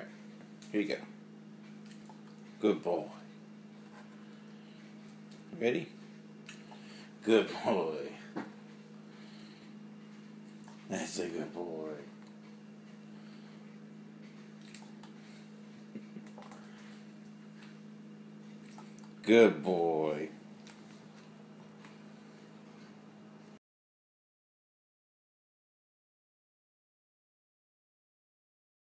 All right, here you go. Good boy. Ready? Good boy. That's a good boy. Good boy.